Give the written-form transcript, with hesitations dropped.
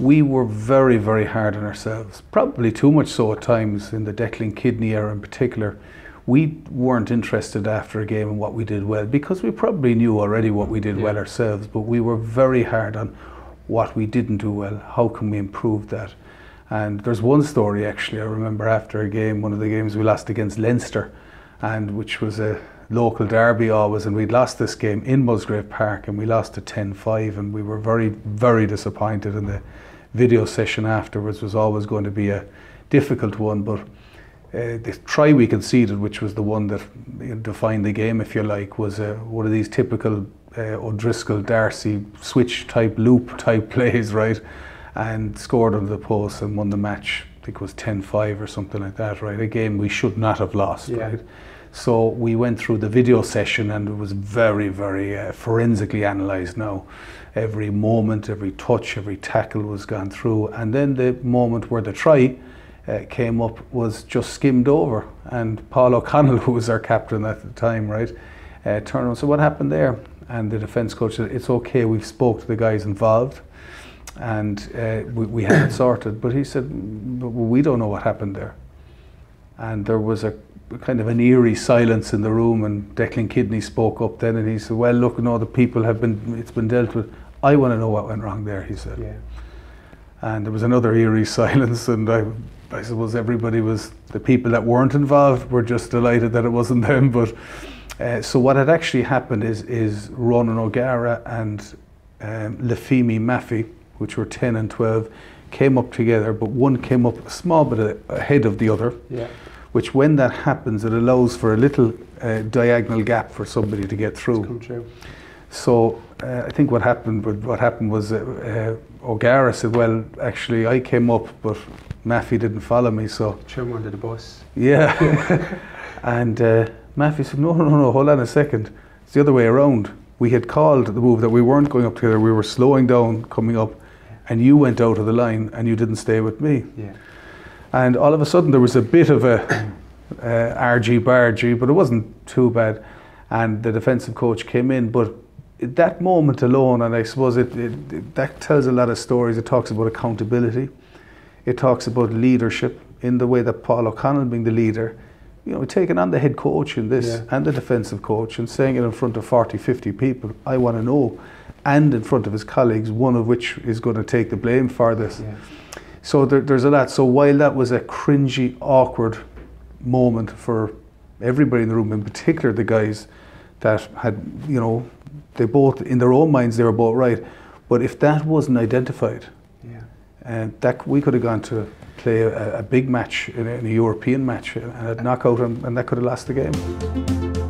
we were very, very hard on ourselves, probably too much so at times. In the Declan Kidney era in particular, we weren't interested after a game in what we did well, because we probably knew already what we did well ourselves, but we were very hard on what we didn't do well. How can we improve that? And there's one story actually I remember after a game, one of the games we lost against Leinster, and which was a local derby always, and we'd lost this game in Musgrave Park and we lost to 10-5, and we were very, very disappointed, and the video session afterwards was always going to be a difficult one. But the try we conceded, which was the one that defined the game, if you like, was one of these typical O'Driscoll, Darcy switch type, loop type plays, right? And scored under the post and won the match. I think it was 10-5 or something like that, right? A game we should not have lost, right? So we went through the video session, and it was very, very forensically analysed now. Every moment, every touch, every tackle was gone through. And then the moment where the try came up was just skimmed over, and Paul O'Connell, who was our captain at the time, right, turned around and said, "What happened there?" And the defence coach said, "It's okay, we've spoke to the guys involved, and we had it sorted." But he said, "But we don't know what happened there." And there was a kind of an eerie silence in the room, and Declan Kidney spoke up then, and he said, "Well, look, no, the people have been, it's been dealt with. I want to know what went wrong there," he said. And there was another eerie silence, and I suppose everybody was, the people that weren't involved were just delighted that it wasn't them. But so what had actually happened is Ronan O'Gara and Lifeimi Mafi, which were 10 and 12, came up together, but one came up a small bit ahead of the other, which when that happens, it allows for a little diagonal gap for somebody to get through. So I think what happened was O'Gara said, "Well, actually I came up, but Mafi didn't follow me, so..." Chum under the bus. Yeah. And Mafi said, no, hold on a second. It's the other way around. We had called the move that we weren't going up together, we were slowing down, coming up, and you went out of the line and you didn't stay with me. And all of a sudden there was a bit of a argy-bargy, but it wasn't too bad. And the defensive coach came in, but that moment alone, and I suppose that tells a lot of stories. It talks about accountability. It talks about leadership in the way that Paul O'Connell, being the leader, you know, taking on the head coach in this and the defensive coach, and saying it in front of 40, 50 people, "I want to know," and in front of his colleagues, one of which is going to take the blame for this. So there's a lot. So while that was a cringy, awkward moment for everybody in the room, in particular the guys that had, you know, they both, in their own minds, they were both right. But if that wasn't identified, that we could have gone to play a big match in a European match and a knockout, and that could have lost the game.